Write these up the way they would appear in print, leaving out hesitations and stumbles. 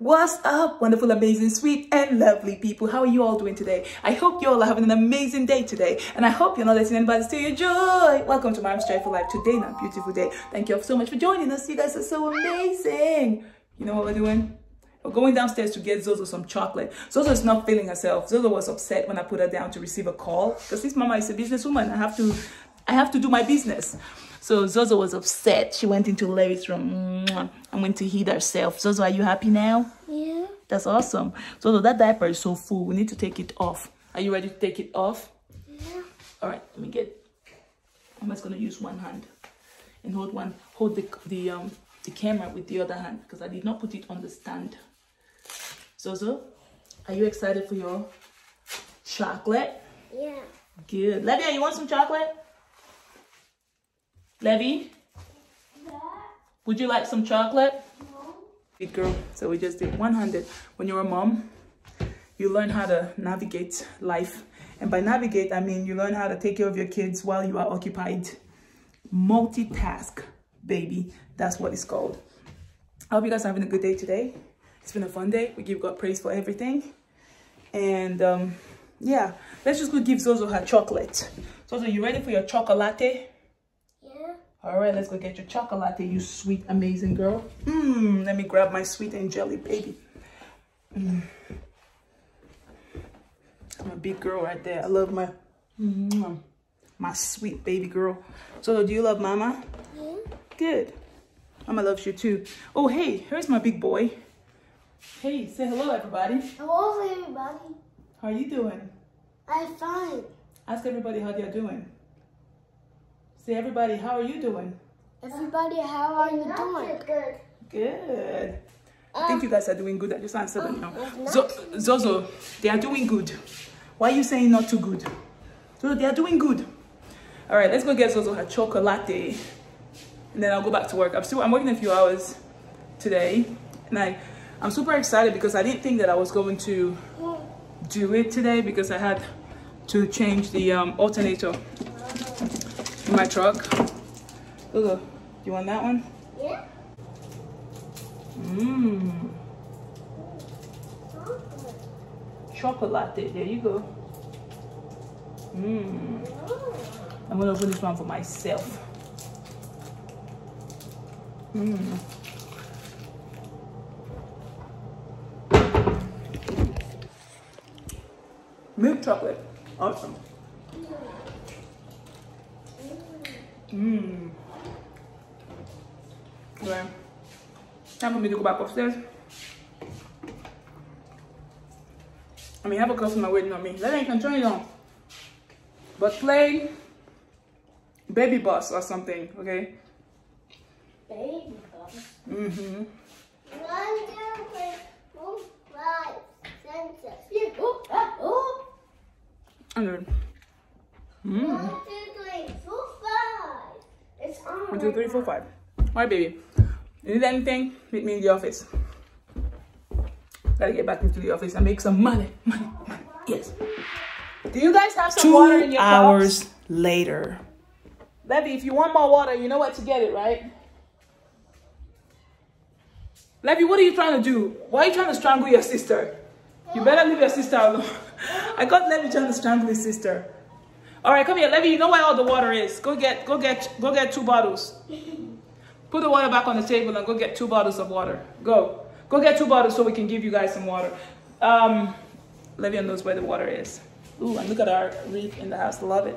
What's up, wonderful, amazing, sweet and lovely people? How are you all doing today? I hope you all are having an amazing day today, and I hope you're not letting anybody steal your joy. Welcome to Mama's Joyful Life. Today, a beautiful day. Thank you all so much for joining us. You guys are so amazing. You know what we're doing? We're going downstairs to get Zozo some chocolate. Zozo is not feeling herself. Zozo was upset when I put her down to receive a call, because this mama is a businesswoman. I have to do my business. So Zozo was upset. She went into Larry's room and went to heat herself. Zozo, are you happy now? Yeah. That's awesome. Zozo, that diaper is so full. We need to take it off. Are you ready to take it off? Yeah. All right, let me get... I'm just going to use one hand and hold the camera with the other hand, because I did not put it on the stand. Zozo, are you excited for your chocolate? Yeah. Good. Lavia, you want some chocolate? Levy, yeah. Would you like some chocolate? No. Good girl. So we just did one-handed. When you're a mom, you learn how to navigate life. And by navigate, I mean you learn how to take care of your kids while you are occupied. Multitask, baby. That's what it's called. I hope you guys are having a good day today. It's been a fun day. We give God praise for everything. And yeah, let's just go give Zozo her chocolate. Zozo, you ready for your chocolate? All right, let's go get your chocolate, you sweet, amazing girl. Let me grab my sweet and jelly, baby. I'm a big girl right there. I love my sweet baby girl. So, do you love Mama? Yeah. Good. Mama loves you too. Oh, hey, here's my big boy. Hey, say hello, everybody. Hello, everybody. How are you doing? I'm fine. Ask everybody how they're doing. Say, everybody, how are you doing? Everybody, how are you doing? Good. Good. I think you guys are doing good. I just answered them now. Zozo, they are doing good. Why are you saying not too good? Zozo, they are doing good. All right, let's go get Zozo her chocolate. And then I'll go back to work. I'm working a few hours today. And I'm super excited because I didn't think that I was going to do it today, because I had to change the alternator in my truck. Zozo, you want that one? Yeah. Mmm. Chocolate. There you go. Mmm. I'm gonna open this one for myself. Mmm. Milk chocolate. Awesome. Mmm. Well, time for me to go back upstairs. I mean, I have a customer waiting on me. That ain't gonna turn it on. But play Baby Boss or something, okay? Baby Boss? Mm-hmm. Mmm. 1, 2, 3, 4, 5. All right, baby. You need anything? Meet me in the office. Gotta get back into the office and make some money. Money. Yes. Do you guys have some water in your cups? 2 hours later. Levy, if you want more water, you know where to get it, right? Levy, what are you trying to do? Why are you trying to strangle your sister? You better leave your sister alone. I got Levy trying to strangle his sister. All right, come here, Levy. You know where all the water is. Go get 2 bottles. Put the water back on the table and go get 2 bottles of water. Go get 2 bottles so we can give you guys some water. Levy knows where the water is. Ooh, and look at our wreath in the house. Love it.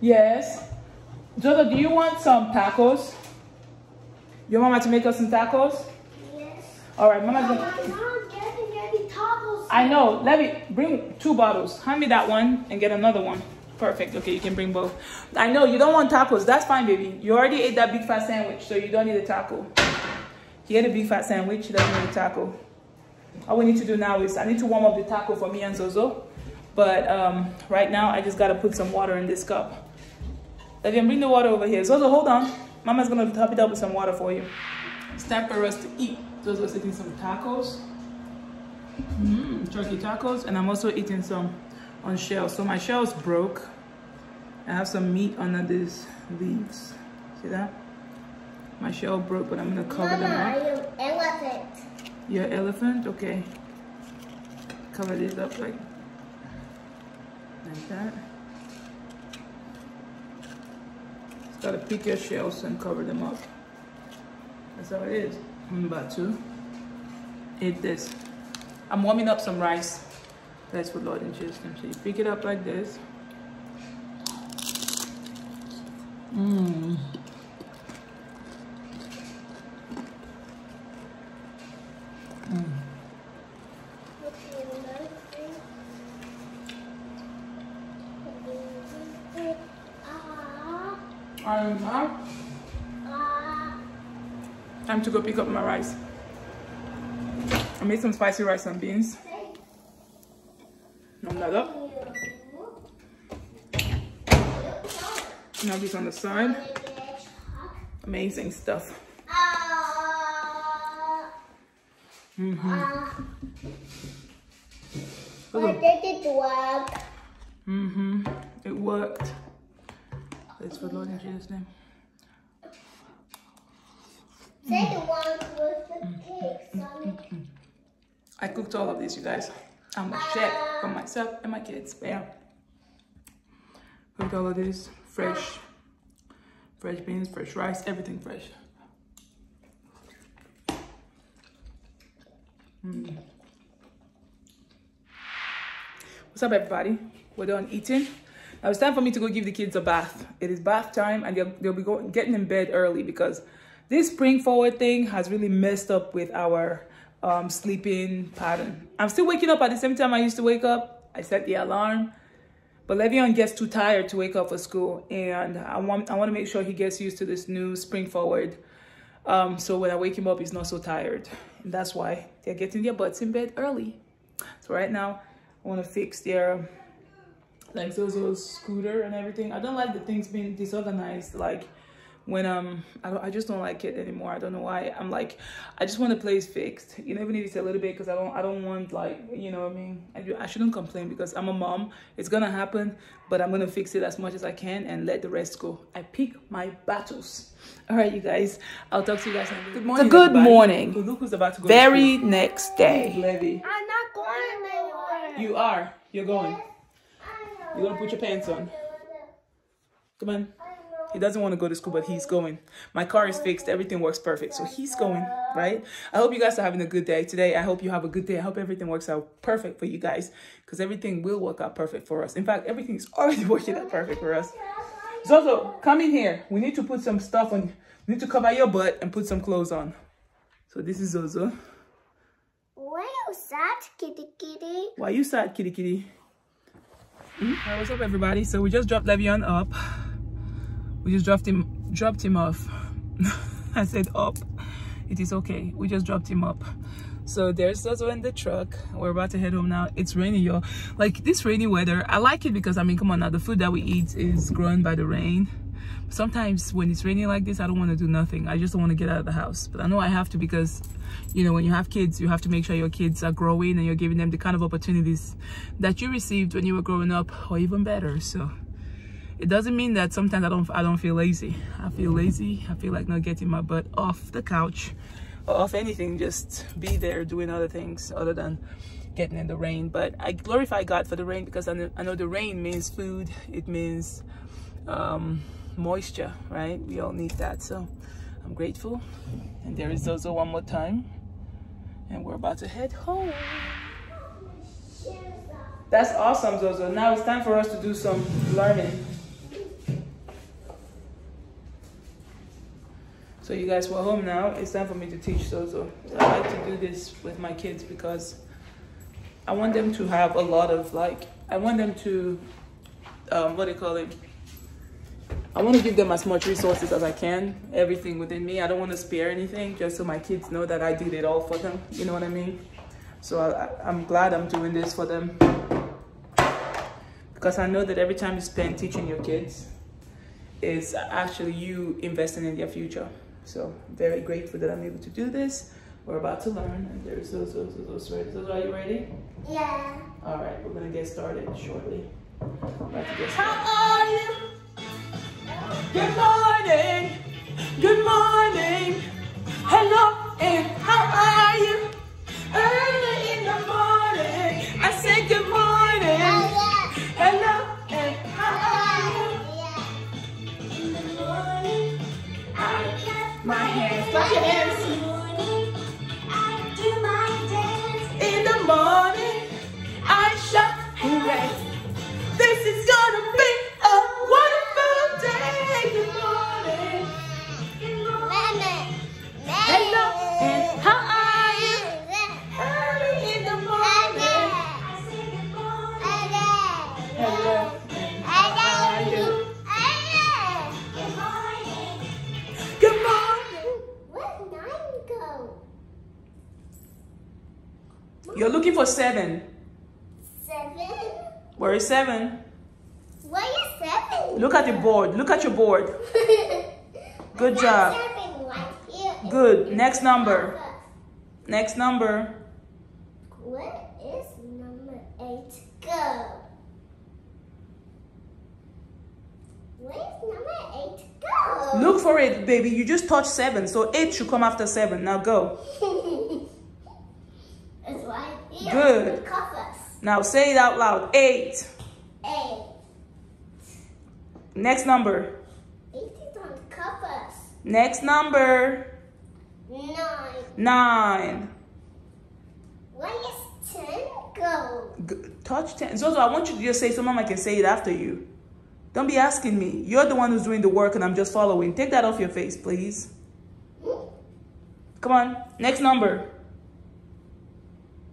Yes. Zozo, do you want some tacos? Your mama to make us some tacos? Yes. All right, mama's gonna... I know. Levy, bring 2 bottles. Hand me that one and get another one. Perfect. Okay, you can bring both. I know you don't want tacos. That's fine, baby. You already ate that big fat sandwich, so you don't need a taco. You ate a big fat sandwich. You don't need a taco. All we need to do now is I need to warm up the taco for me and Zozo. But right now, I just got to put some water in this cup. Levy, bring the water over here. Zozo, hold on. Mama's going to top it up with some water for you. It's time for us to eat. Zozo's eating some tacos. Turkey tacos, and I'm also eating some on shells. So my shells broke. I have some meat under these leaves. See that? My shell broke, but I'm gonna cover them up. Mama, I am elephant. You're elephant? Okay. Cover these up like that. Just gotta pick your shells and cover them up. That's how it is. I'm about to eat this. I'm warming up some rice. That's what Lord and Jesus. So you pick it up like this. Mmm. Mm. Time to go pick up my rice. I made some spicy rice and beans. Nom that up. Now this on the side. Amazing stuff. Did it work? It worked. It's for Lord in Jesus' name. Say the ones with the cakes on it. I cooked all of these, you guys. I'm a chef for myself and my kids. But yeah. Cooked all of these. Fresh beans, fresh rice, everything fresh. What's up, everybody? We're done eating. Now it's time for me to go give the kids a bath. It is bath time, and they'll be getting in bed early because this spring forward thing has really messed up with our sleeping pattern. I'm still waking up at the same time I used to wake up. I set the alarm. But Le'Veon gets too tired to wake up for school, and I want to make sure he gets used to this new spring forward. So when I wake him up, he's not so tired. And that's why they're getting their butts in bed early. So right now, I want to fix their, like, Zozo's scooter and everything. I don't like the things being disorganized. Like, when I just don't like it anymore. I don't know why. I'm like, I just want the place fixed. You know, even if it's a little bit, because I don't want, like, you know what I mean? I shouldn't complain because I'm a mom. It's going to happen, but I'm going to fix it as much as I can and let the rest go. I pick my battles. All right, you guys. I'll talk to you guys later. Good morning. Good morning. So look who's about to go. Very next day. Levy. I'm not going anywhere. You are. You're going. Yes, you're going to put your pants on. Come on. He doesn't want to go to school, but he's going. My car is fixed. Everything works perfect. So he's going, right? I hope you guys are having a good day today. I hope you have a good day. I hope everything works out perfect for you guys because everything will work out perfect for us. In fact, everything's already working out perfect for us. Zozo, come in here. We need to put some stuff on. We need to cover your butt and put some clothes on. So this is Zozo. Why are you sad, kitty kitty? Why are you sad, kitty kitty? Right, what's up, everybody? So we just dropped Le'Veon up. We just dropped him off. I said up. It is okay. We just dropped him up. So there's Zozo in the truck. We're about to head home now. It's rainy, y'all. Like, this rainy weather, I like it because, I mean, come on now. The food that we eat is grown by the rain. Sometimes when it's raining like this, I don't want to do nothing. I just don't want to get out of the house. But I know I have to because, you know, when you have kids, you have to make sure your kids are growing and you're giving them the kind of opportunities that you received when you were growing up or even better. So it doesn't mean that sometimes I don't feel lazy. I feel lazy. I feel like not getting my butt off the couch or off anything, just be there doing other things other than getting in the rain. But I glorify God for the rain because I know the rain means food. It means moisture, right? We all need that. So I'm grateful. And there is Zozo one more time. And we're about to head home. That's awesome, Zozo. Now it's time for us to do some learning. So you guys, we're home now. It's time for me to teach Zozo. I like to do this with my kids because I want them to have a lot of, like, I want them to, what do you call it? I want to give them as much resources as I can, everything within me. I don't want to spare anything just so my kids know that I did it all for them. You know what I mean? So I'm glad I'm doing this for them because I know that every time you spend teaching your kids is actually you investing in their future. So very grateful that I'm able to do this. We're about to learn. And there's Zozo, are you ready? Yeah. All right, we're gonna get started shortly. How are you? Good morning. Good morning. hello, and how are you? Early in the morning, I said good morning. Hello, and how are you? In the morning, I clap my hands like an MC. In the morning, I do my dance. In the morning, I shout hooray. This is gonna be a wonderful day. Good morning. Good morning. Hello, and how are you? Early in the morning, I say good morning. Hello, and how are you? Good morning. Good morning. Where's 9 go? You're looking for 7. 7? Where is 7? Where is 7? Look at the board. Look at your board. Good job. Right. Good. Next number. Next number. Where is number 8 go? Where is number 8 go? Look for it, baby. You just touched 7, so 8 should come after 7. Now go. It's right here. Good. Now say it out loud. 8. 8. Next number. 8 is on the covers. Next number. 9. 9. Where is 10 go? Touch 10. Zozo, I want you to just say so Mama can say it after you. Don't be asking me. You're the one who's doing the work and I'm just following. Take that off your face, please. Hmm? Come on. Next number.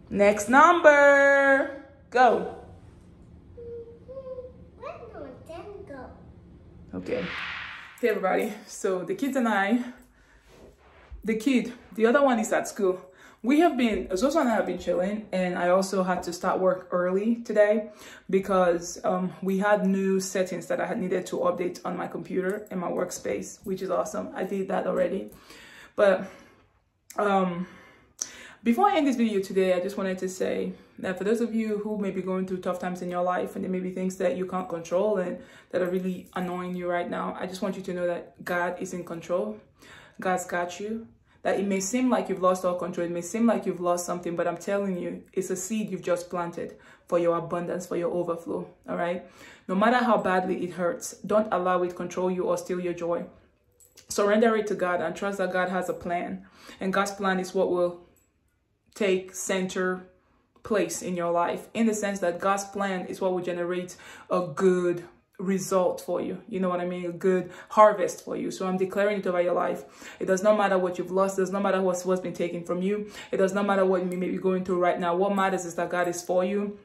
Next number, go. Where's number 10 go? Okay. Hey everybody, so the kids and I, the other one is at school. We have been, Zozo and I have been chilling, and I also had to start work early today because we had new settings that I had needed to update on my computer and my workspace, which is awesome. I did that already, but before I end this video today, I just wanted to say that for those of you who may be going through tough times in your life and there may be things that you can't control and that are really annoying you right now, I just want you to know that God is in control. God's got you. That it may seem like you've lost all control. It may seem like you've lost something, but I'm telling you, it's a seed you've just planted for your abundance, for your overflow, all right? No matter how badly it hurts, don't allow it to control you or steal your joy. Surrender it to God and trust that God has a plan. And God's plan is what will take center place in your life, in the sense that God's plan is what will generate a good result for you. You know what I mean? A good harvest for you. So I'm declaring it over your life. It does not matter what you've lost. It does not matter what's been taken from you. It does not matter what you may be going through right now. What matters is that God is for you.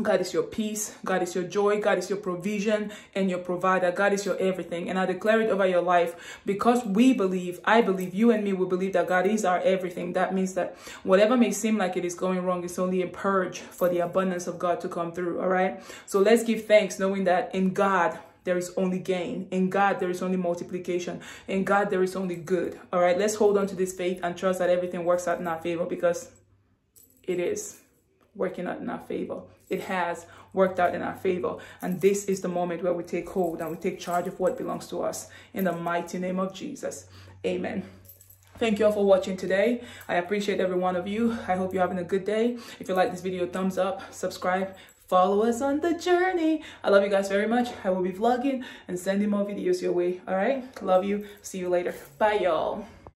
God is your peace. God is your joy. God is your provision and your provider. God is your everything. And I declare it over your life because we believe, I believe, you and me will believe that God is our everything. That means that whatever may seem like it is going wrong, it's only a purge for the abundance of God to come through. All right. So let's give thanks knowing that in God, there is only gain. In God, there is only multiplication. In God, there is only good. All right. Let's hold on to this faith and trust that everything works out in our favor because it is working out in our favor. It has worked out in our favor. And this is the moment where we take hold and we take charge of what belongs to us. In the mighty name of Jesus. Amen. Thank you all for watching today. I appreciate every one of you. I hope you're having a good day. If you like this video, thumbs up, subscribe, follow us on the journey. I love you guys very much. I will be vlogging and sending more videos your way. All right. Love you. See you later. Bye, y'all.